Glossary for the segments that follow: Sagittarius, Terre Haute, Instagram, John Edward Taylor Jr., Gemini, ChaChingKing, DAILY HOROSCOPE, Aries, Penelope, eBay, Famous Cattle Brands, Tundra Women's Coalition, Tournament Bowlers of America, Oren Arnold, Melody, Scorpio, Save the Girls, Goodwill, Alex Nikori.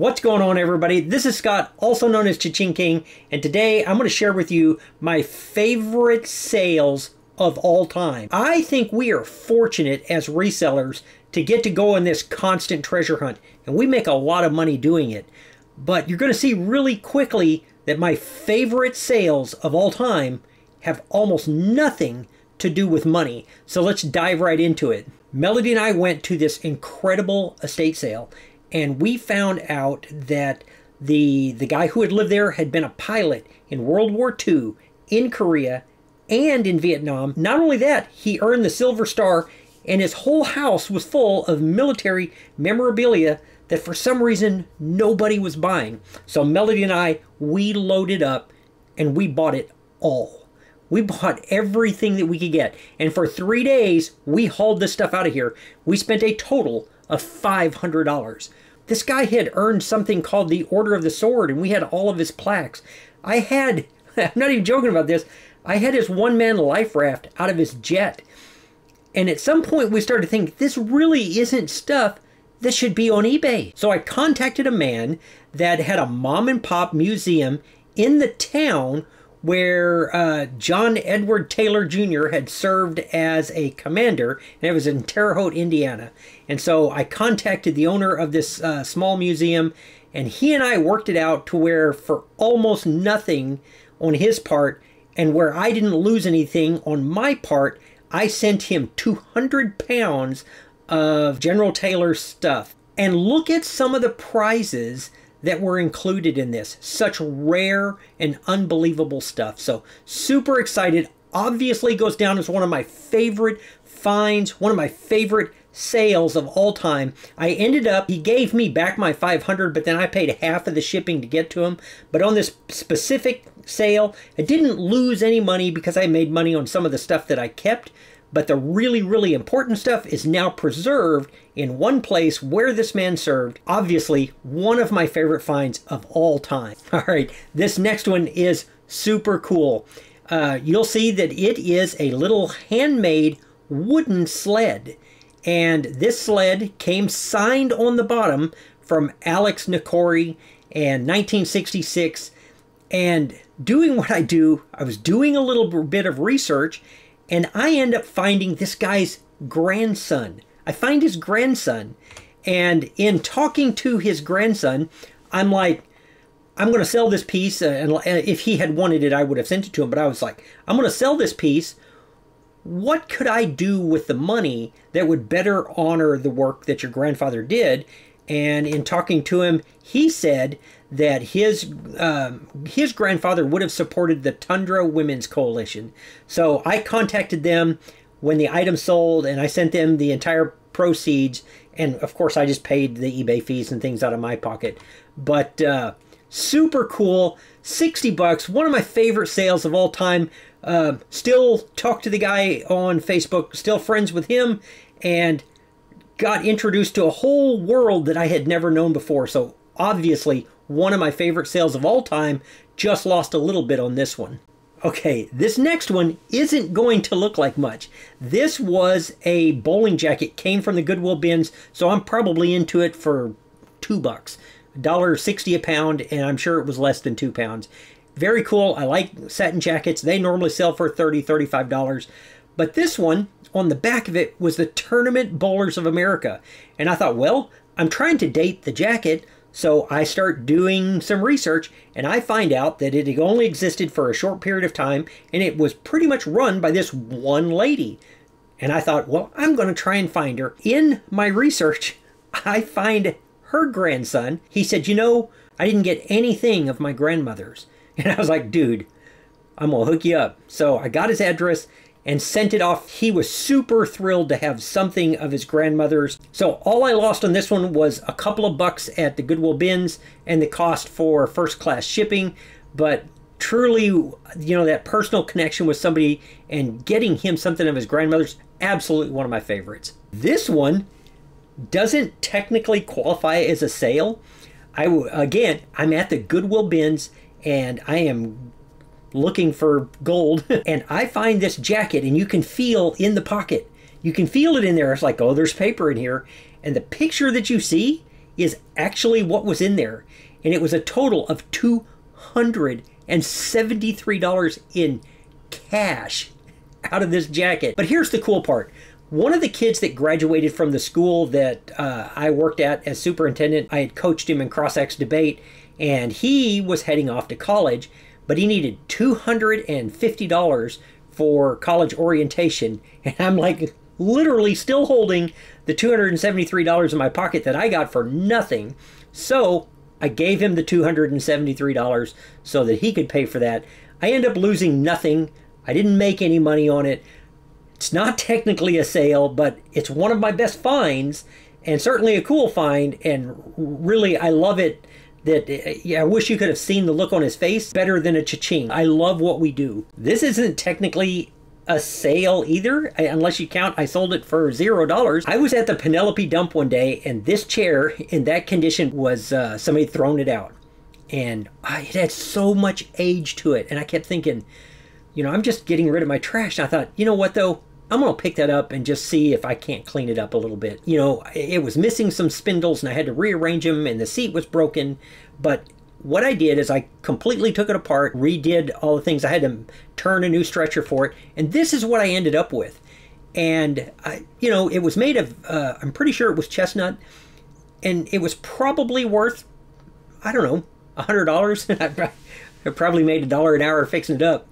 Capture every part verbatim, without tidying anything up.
What's going on, everybody? This is Scott, also known as Cha-Ching King, and today I'm going to share with you my favorite sales of all time. I think we are fortunate as resellers to get to go on this constant treasure hunt, and we make a lot of money doing it. But you're going to see really quickly that my favorite sales of all time have almost nothing to do with money. So let's dive right into it. Melody and I went to this incredible estate sale, and we found out that the the guy who had lived there had been a pilot in World War Two, in Korea, and in Vietnam. Not only that, he earned the Silver Star, and his whole house was full of military memorabilia that for some reason nobody was buying. So Melody and I, we loaded up and we bought it all. We bought everything that we could get. And for three days, we hauled this stuff out of here. We spent a total of five hundred dollars. This guy had earned something called the Order of the Sword, and we had all of his plaques. I had, I'm not even joking about this, I had his one-man life raft out of his jet. And at some point we started to think, this really isn't stuff that should be on eBay. So I contacted a man that had a mom-and-pop museum in the town where uh, John Edward Taylor Junior had served as a commander, and it was in Terre Haute, Indiana. And so I contacted the owner of this uh, small museum, and he and I worked it out to where for almost nothing on his part, and where I didn't lose anything on my part, I sent him two hundred pounds of General Taylor's stuff. And look at some of the prizes that were included in this. Such rare and unbelievable stuff. So super excited. Obviously goes down as one of my favorite finds, one of my favorite sales of all time. I ended up, he gave me back my five hundred, but then I paid half of the shipping to get to him. But on this specific sale, I didn't lose any money because I made money on some of the stuff that I kept. But the really, really important stuff is now preserved in one place where this man served. Obviously, one of my favorite finds of all time. All right, this next one is super cool. Uh, you'll see that it is a little handmade wooden sled. And this sled came signed on the bottom from Alex Nikori in nineteen sixty-six. And doing what I do, I was doing a little bit of research, and I end up finding this guy's grandson. I find his grandson. And in talking to his grandson, I'm like, I'm going to sell this piece. And if he had wanted it, I would have sent it to him. But I was like, I'm going to sell this piece. What could I do with the money that would better honor the work that your grandfather did? And in talking to him, he said that his um, his grandfather would have supported the Tundra Women's Coalition. So I contacted them when the item sold, and I sent them the entire proceeds. And, of course, I just paid the eBay fees and things out of my pocket. But uh, super cool. sixty bucks. One of my favorite sales of all time. Uh, still talk to the guy on Facebook. Still friends with him. And got introduced to a whole world that I had never known before. So obviously one of my favorite sales of all time, just lost a little bit on this one. Okay, this next one isn't going to look like much. This was a bowling jacket, came from the Goodwill bins, so I'm probably into it for two bucks, a dollar sixty a pound, and I'm sure it was less than two pounds. Very cool. I like satin jackets. They normally sell for thirty, thirty-five dollars, but this one, on the back of it was the Tournament Bowlers of America. And I thought, well, I'm trying to date the jacket. So I start doing some research, and I find out that it only existed for a short period of time, and it was pretty much run by this one lady. And I thought, well, I'm going to try and find her. In my research, I find her grandson. He said, you know, I didn't get anything of my grandmother's. And I was like, dude, I'm going to hook you up. So I got his address and sent it off. He was super thrilled to have something of his grandmother's. So all I lost on this one was a couple of bucks at the Goodwill bins and the cost for first class shipping. But truly, you know, that personal connection with somebody and getting him something of his grandmother's, absolutely one of my favorites. This one doesn't technically qualify as a sale. I, again, I'm at the Goodwill bins and I am looking for gold and I find this jacket, and you can feel in the pocket, you can feel it in there. It's like, oh, there's paper in here, and the picture that you see is actually what was in there, and it was a total of two hundred seventy-three dollars in cash out of this jacket. But here's the cool part. One of the kids that graduated from the school that uh, I worked at as superintendent, I had coached him in cross-ax debate, and he was heading off to college, but he needed two hundred fifty dollars for college orientation. And I'm like literally still holding the two hundred seventy-three dollars in my pocket that I got for nothing. So I gave him the two hundred seventy-three dollars so that he could pay for that. I end up losing nothing. I didn't make any money on it. It's not technically a sale, but it's one of my best finds, and certainly a cool find, and really I love it. That, yeah, I wish you could have seen the look on his face. Better than a cha-ching. I love what we do. This isn't technically a sale either, unless you count I sold it for zero dollars. I was at the Penelope dump one day, and this chair in that condition was uh, somebody thrown it out, and I, it had so much age to it, and I kept thinking, you know, I'm just getting rid of my trash. And I thought, you know what though, I'm gonna pick that up and just see if I can't clean it up a little bit. You know, it was missing some spindles, and I had to rearrange them, and the seat was broken, but what I did is I completely took it apart, redid all the things. I had to turn a new stretcher for it, and this is what I ended up with. And, I, you know, it was made of, uh, I'm pretty sure it was chestnut, and it was probably worth, I don't know, one hundred dollars. I probably made a dollar an hour fixing it up.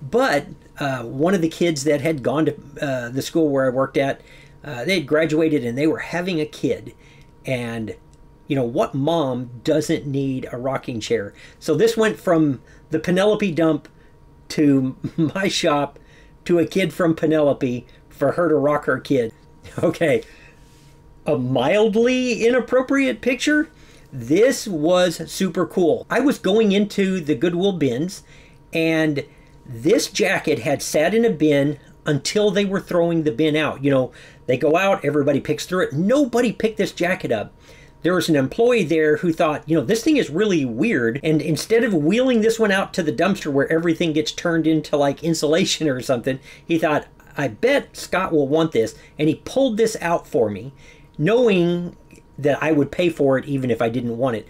But uh, one of the kids that had gone to uh, the school where I worked at, uh, they had graduated, and they were having a kid, and you know, what mom doesn't need a rocking chair? So this went from the Penelope dump to my shop to a kid from Penelope for her to rock her kid. Okay, a mildly inappropriate picture? This was super cool. I was going into the Goodwill bins, and this jacket had sat in a bin until they were throwing the bin out. You know, they go out, everybody picks through it. Nobody picked this jacket up. There was an employee there who thought, you know, this thing is really weird. And instead of wheeling this one out to the dumpster where everything gets turned into like insulation or something, he thought, I bet Scott will want this. And he pulled this out for me, knowing that I would pay for it even if I didn't want it.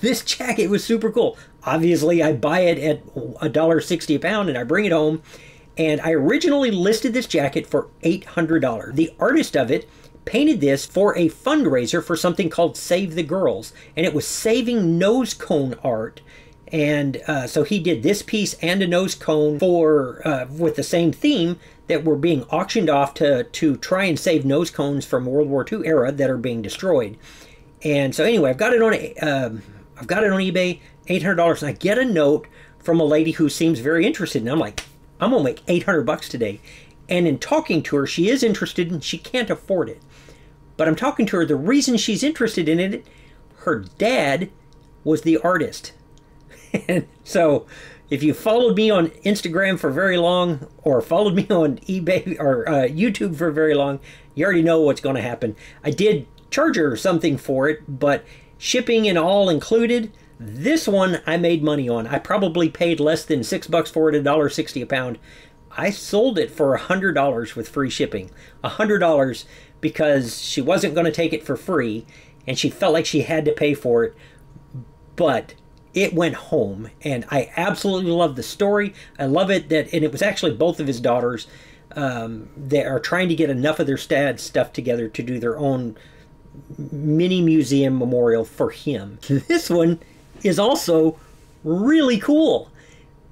This jacket was super cool. Obviously, I buy it at one dollar sixty a pound and I bring it home. And I originally listed this jacket for eight hundred dollars. The artist of it painted this for a fundraiser for something called Save the Girls, and it was saving nose cone art. And uh, so he did this piece and a nose cone for uh, with the same theme that were being auctioned off to to try and save nose cones from World War Two era that are being destroyed. And so anyway, I've got it on um, I've got it on eBay, eight hundred dollars, and I get a note from a lady who seems very interested, and I'm like, I'm gonna make eight hundred bucks today. And in talking to her, she is interested and she can't afford it. But I'm talking to her, the reason she's interested in it, her dad was the artist. And so if you followed me on Instagram for very long, or followed me on eBay or uh, YouTube for very long, you already know what's going to happen. I did charge her something for it, but shipping and all included, this one I made money on. I probably paid less than six bucks for it, one dollar sixty a pound. I sold it for one hundred dollars with free shipping. one hundred dollars because she wasn't going to take it for free, and she felt like she had to pay for it. But it went home, and I absolutely love the story. I love it that, and it was actually both of his daughters um, that are trying to get enough of their dad's stuff together to do their own mini museum memorial for him. This one is also really cool.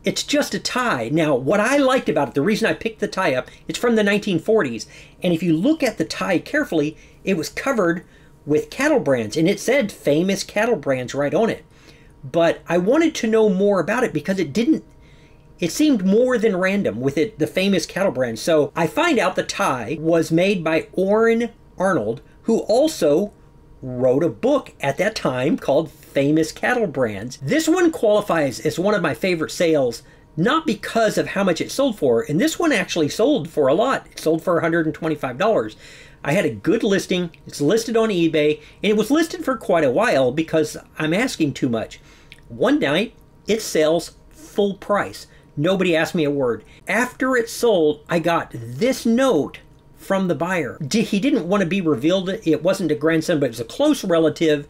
It's just a tie. Now, what I liked about it, the reason I picked the tie up, it's from the nineteen forties. And if you look at the tie carefully, it was covered with cattle brands. And it said Famous Cattle Brands right on it. But I wanted to know more about it because it didn't, it seemed more than random with it, the Famous Cattle Brands. So I find out the tie was made by Oren Arnold, who also wrote a book at that time called Famous Cattle Brands. This one qualifies as one of my favorite sales, not because of how much it sold for, and this one actually sold for a lot. It sold for one hundred twenty-five dollars. I had a good listing, it's listed on eBay, and it was listed for quite a while because I'm asking too much. One night, it sells full price. Nobody asked me a word. After it sold, I got this note from the buyer. He didn't want to be revealed. It wasn't a grandson, but it was a close relative,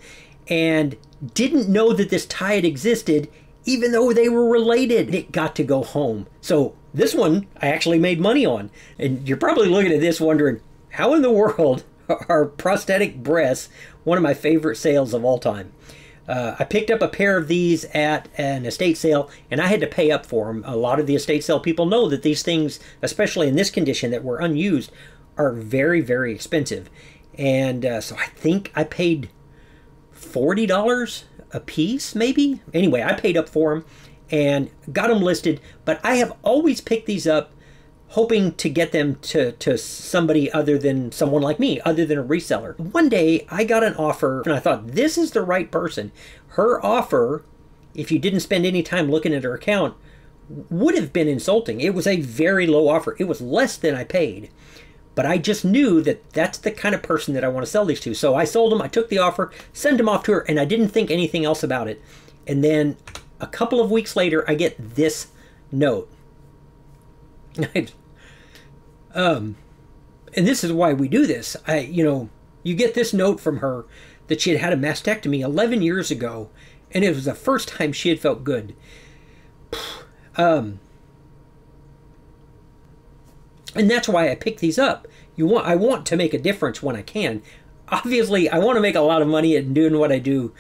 and didn't know that this tie had existed, even though they were related. It got to go home. So this one I actually made money on. And you're probably looking at this wondering, how in the world are prosthetic breasts one of my favorite sales of all time? Uh, I picked up a pair of these at an estate sale, and I had to pay up for them. A lot of the estate sale people know that these things, especially in this condition that were unused, are very, very expensive. And uh, so I think I paid forty dollars a piece, maybe? Anyway, I paid up for them and got them listed, but I have always picked these up hoping to get them to, to somebody other than someone like me, other than a reseller. One day I got an offer and I thought, this is the right person. Her offer, if you didn't spend any time looking at her account, would have been insulting. It was a very low offer. It was less than I paid. But I just knew that that's the kind of person that I want to sell these to. So I sold them, I took the offer, sent them off to her, and I didn't think anything else about it. And then a couple of weeks later, I get this note. um, and this is why we do this. I, you know, you get this note from her that she had had a mastectomy eleven years ago, and it was the first time she had felt good. um... And that's why I pick these up. You want, I want to make a difference when I can. Obviously, I want to make a lot of money at doing what I do,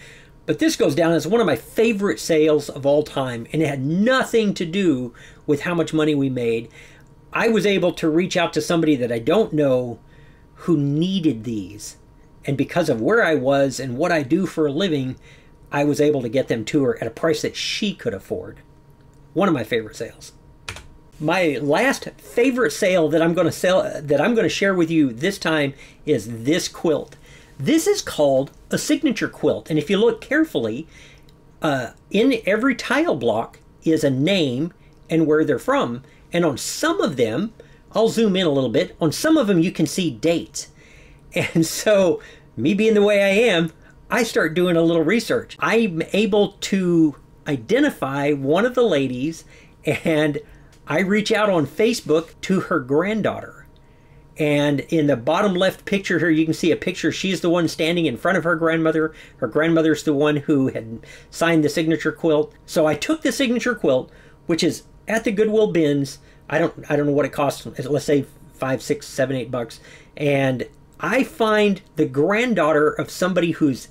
but this goes down as one of my favorite sales of all time, and it had nothing to do with how much money we made. I was able to reach out to somebody that I don't know who needed these, and because of where I was and what I do for a living, I was able to get them to her at a price that she could afford. One of my favorite sales. My last favorite sale that I'm going to sell, that I'm going to share with you this time, is this quilt. This is called a signature quilt, and if you look carefully, uh, in every tile block is a name and where they're from. And on some of them, I'll zoom in a little bit. On some of them, you can see dates. And so, me being the way I am, I start doing a little research. I'm able to identify one of the ladies, and I reach out on Facebook to her granddaughter. And in the bottom left picture here, you can see a picture. She's the one standing in front of her grandmother. Her grandmother's the one who had signed the signature quilt. So I took the signature quilt, which is at the Goodwill bins. I don't, I don't know what it costs. Let's say five, six, seven, eight bucks. And I find the granddaughter of somebody whose,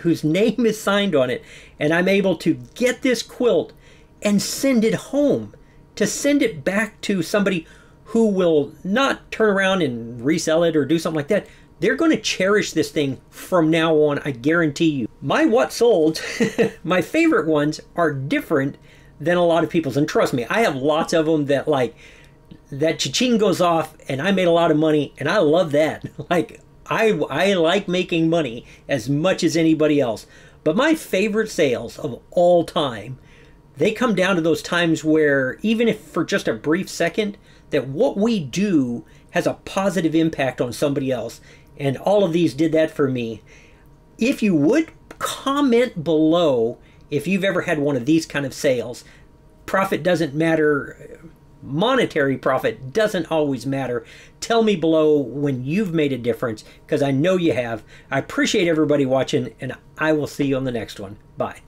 whose name is signed on it. And I'm able to get this quilt and send it home, to send it back to somebody who will not turn around and resell it or do something like that. They're going to cherish this thing from now on, I guarantee you. My what sold, my favorite ones are different than a lot of people's. And trust me, I have lots of them that like, that cha-ching goes off and I made a lot of money, and I love that. Like, I, I like making money as much as anybody else. But my favorite sales of all time, they come down to those times where, even if for just a brief second, that what we do has a positive impact on somebody else. And all of these did that for me. If you would, comment below if you've ever had one of these kind of sales. Profit doesn't matter. Monetary profit doesn't always matter. Tell me below when you've made a difference, because I know you have. I appreciate everybody watching, and I will see you on the next one. Bye.